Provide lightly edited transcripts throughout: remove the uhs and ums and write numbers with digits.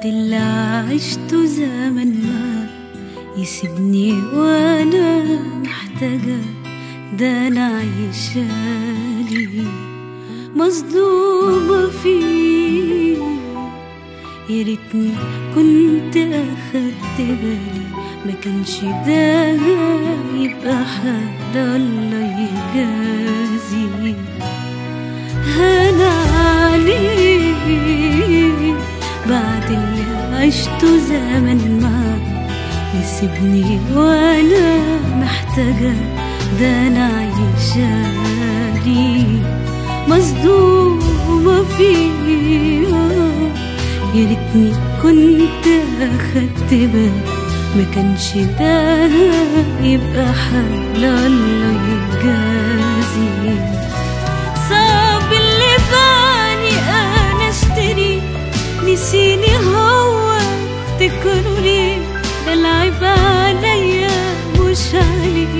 بعد اللي عشته زمن ما يسيبني وانا محتاجة، ده انا عايشالي مصدومة فيه. يا ريتني كنت اخدت بالي، ما كانش ده يبقى حد الله يجازي. هنا عليك بعد اللي عشته زمن ما يسيبني وانا محتاجة، ده انا عايشالي مصدومة فيه. يا ريتني كنت اخدت بالي، ما كانش ده يبقى حل الله يجازي. صعب اللي باني انا اشتري، نسيني هو افتكره ليه؟ ده العيب عليا مش عليه،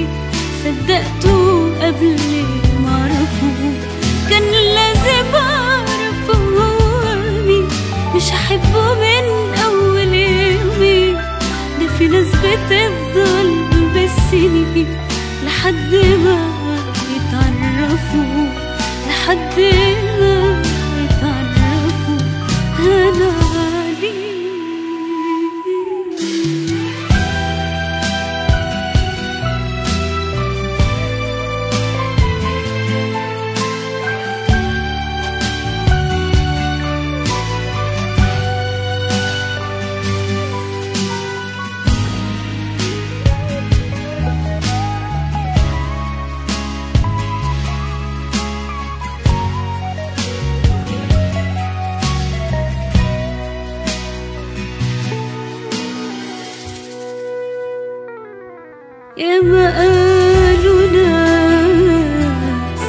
صدقته قبل ما اعرفه، كان لازم اعرفه هو مين، مش هحبه من اول يومي. ده في ناس بتفضل بالسنين لحد ما يتعرفوا، لحد ما يتعرفوا. أنا ياما قالوا ناس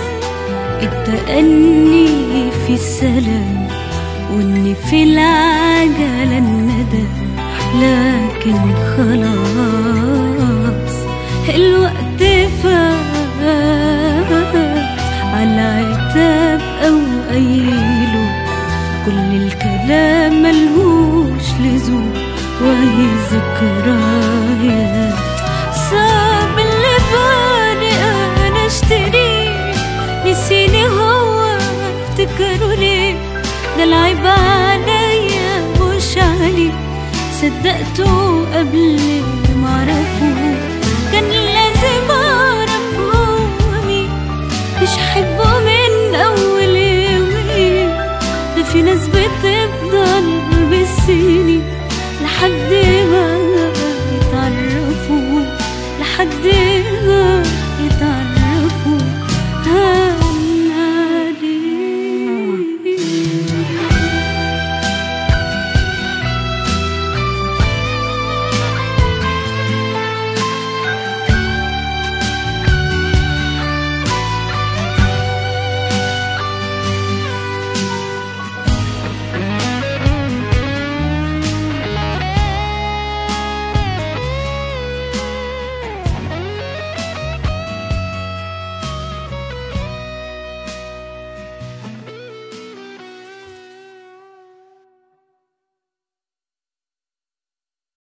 التأني في السلام، وإن في العجلة الندم، لكن خلاص الوقت فات على عتاب أو قايله، كل الكلام ملهوش لزوم وهي ذكريات. صعب اللي باني انا اشتري، نسيني هو افتكره ليه؟ ده العيب عليا مش عليه، صدقته قبل